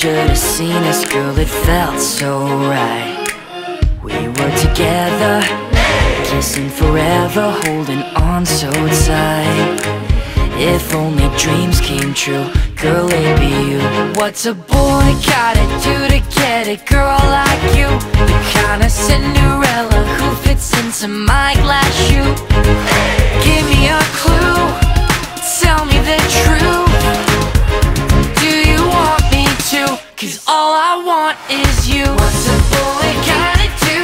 should have seen us, girl, it felt so right. We were together, kissing forever, holding on so tight. If only dreams came true, girl, it'd be you. What's a boy gotta do to get a girl like you? The kind of Cinderella who fits into my glass shoe. Give me a clue, tell me the truth. Do you want me to? 'Cause all I want is you. What's a boy gotta do?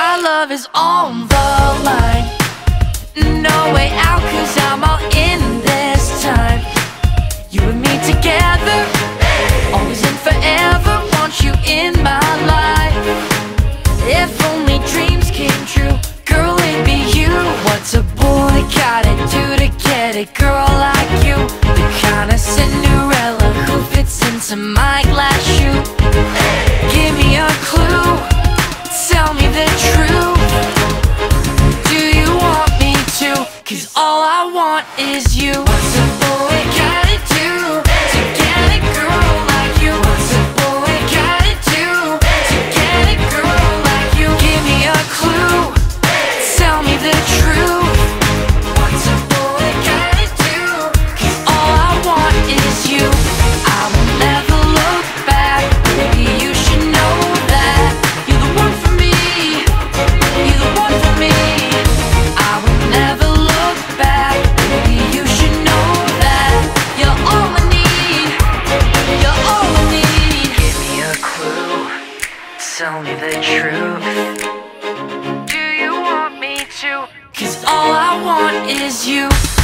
My love is on the line. No way out, 'cause I'm all in this time. You and me together, always and forever. Want you in my life. If only dreams came true, girl, it'd be you. What's a boy gotta do to get a girl like you? The kind of Cinderella who fits into my glass shoe. Give me a clue, tell me the truth. Do you want me to? 'Cause all I want is you. What's a boy gotta do to get a girl like you? What's a boy gotta do to get a girl like you? Give me a clue, tell me the truth. What's a boy gotta do? 'Cause all I want is you. I will never look back, baby, you should know that. You're the one for me. Tell me the truth. Do you want me to? 'Cause all I want is you.